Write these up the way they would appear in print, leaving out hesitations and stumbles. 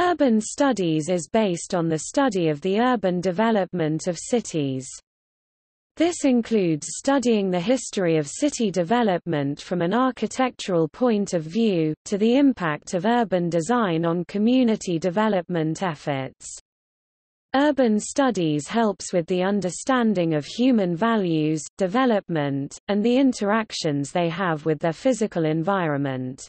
Urban studies is based on the study of the urban development of cities. This includes studying the history of city development from an architectural point of view, to the impact of urban design on community development efforts. Urban studies helps with the understanding of human values, development, and the interactions they have with their physical environment.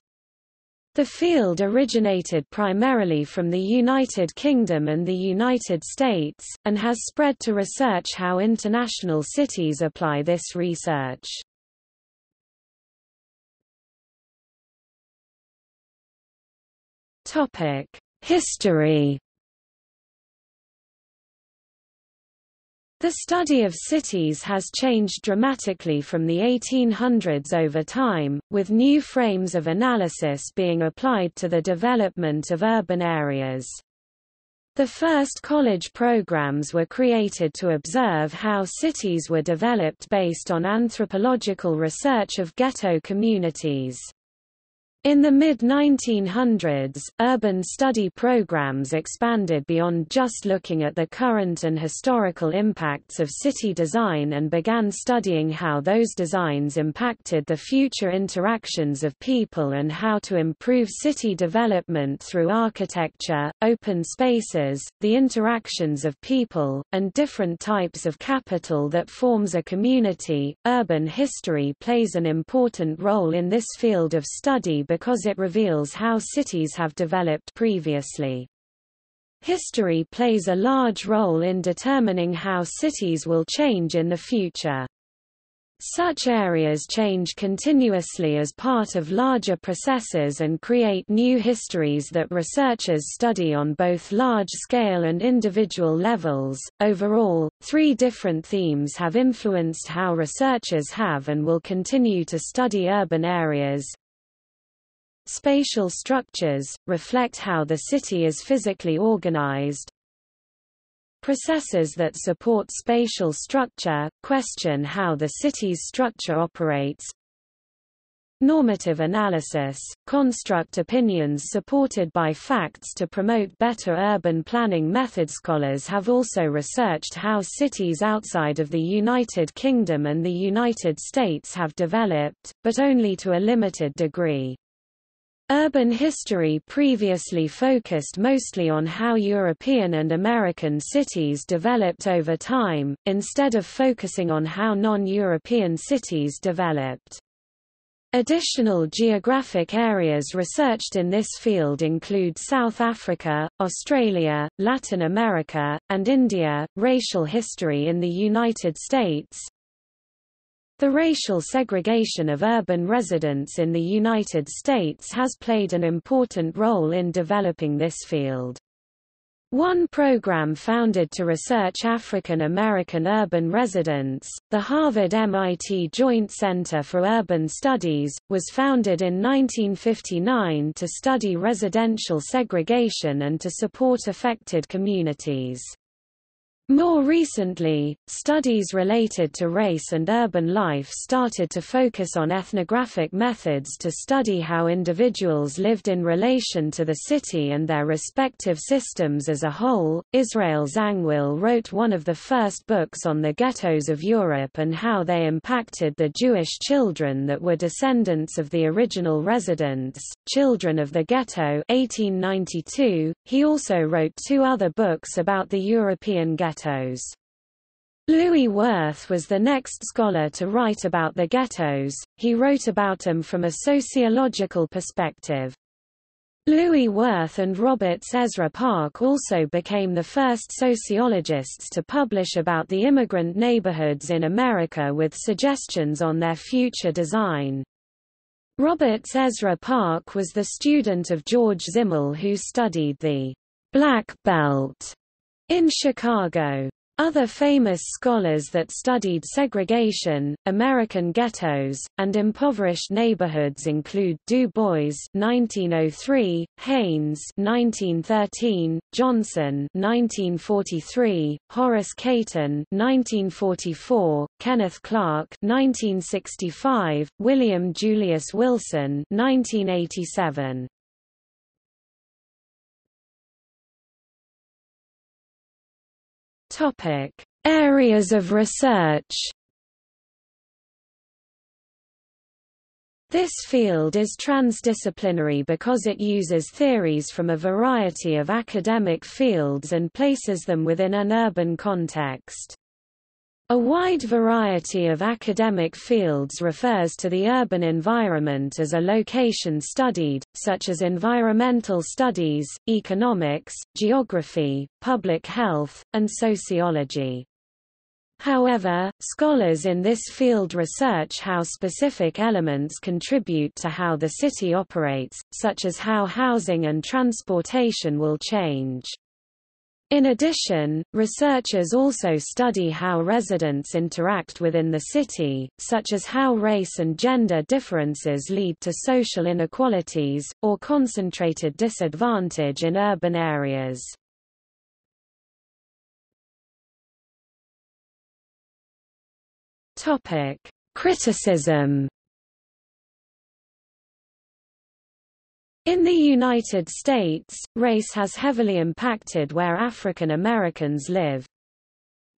The field originated primarily from the United Kingdom and the United States, and has spread to research how international cities apply this research. History. The study of cities has changed dramatically from the 1800s over time, with new frames of analysis being applied to the development of urban areas. The first college programs were created to observe how cities were developed based on anthropological research of ghetto communities. In the mid-1900s, urban study programs expanded beyond just looking at the current and historical impacts of city design and began studying how those designs impacted the future interactions of people and how to improve city development through architecture, open spaces, the interactions of people, and different types of capital that forms a community. Urban history plays an important role in this field of study because it reveals how cities have developed previously. History plays a large role in determining how cities will change in the future. Such areas change continuously as part of larger processes and create new histories that researchers study on both large scale and individual levels. Overall, three different themes have influenced how researchers have and will continue to study urban areas. Spatial structures reflect how the city is physically organized. Processes that support spatial structure question how the city's structure operates. Normative analysis construct opinions supported by facts to promote better urban planning methods. Scholars have also researched how cities outside of the United Kingdom and the United States have developed, but only to a limited degree. Urban history previously focused mostly on how European and American cities developed over time, instead of focusing on how non-European cities developed. Additional geographic areas researched in this field include South Africa, Australia, Latin America, and India. Racial history in the United States. The racial segregation of urban residents in the United States has played an important role in developing this field. One program founded to research African American urban residents, the Harvard MIT Joint Center for Urban Studies, was founded in 1959 to study residential segregation and to support affected communities. More recently, studies related to race and urban life started to focus on ethnographic methods to study how individuals lived in relation to the city and their respective systems as a whole. Israel Zangwill wrote one of the first books on the ghettos of Europe and how they impacted the Jewish children that were descendants of the original residents, Children of the Ghetto, 1892. He also wrote two other books about the European ghetto. Louis Wirth was the next scholar to write about the ghettos. He wrote about them from a sociological perspective. Louis Wirth and Roberts Ezra Park also became the first sociologists to publish about the immigrant neighborhoods in America with suggestions on their future design. Roberts Ezra Park was the student of George Zimmel who studied the Black Belt in Chicago. Other famous scholars that studied segregation, American ghettos, and impoverished neighborhoods include Du Bois (1903), Haynes (1913), Johnson (1943), Horace Caton (1944), Kenneth Clark (1965), William Julius Wilson (1987). Topic: Areas of research. This field is transdisciplinary because it uses theories from a variety of academic fields and places them within an urban context. A wide variety of academic fields refers to the urban environment as a location studied, such as environmental studies, economics, geography, public health, and sociology. However, scholars in this field research how specific elements contribute to how the city operates, such as how housing and transportation will change. In addition, researchers also study how residents interact within the city, such as how race and gender differences lead to social inequalities, or concentrated disadvantage in urban areas. Criticism. In the United States, race has heavily impacted where African Americans live.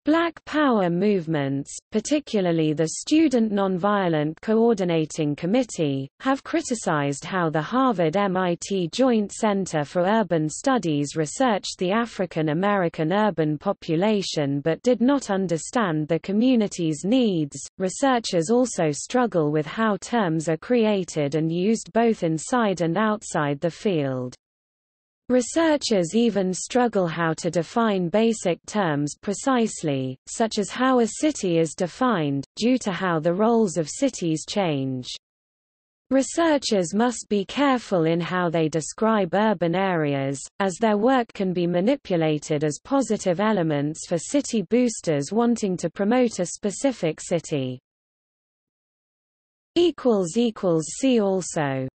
Black Power movements, particularly the Student Nonviolent Coordinating Committee, have criticized how the Harvard MIT Joint Center for Urban Studies researched the African American urban population but did not understand the community's needs. Researchers also struggle with how terms are created and used both inside and outside the field. Researchers even struggle how to define basic terms precisely, such as how a city is defined, due to how the roles of cities change. Researchers must be careful in how they describe urban areas, as their work can be manipulated as positive elements for city boosters wanting to promote a specific city. See also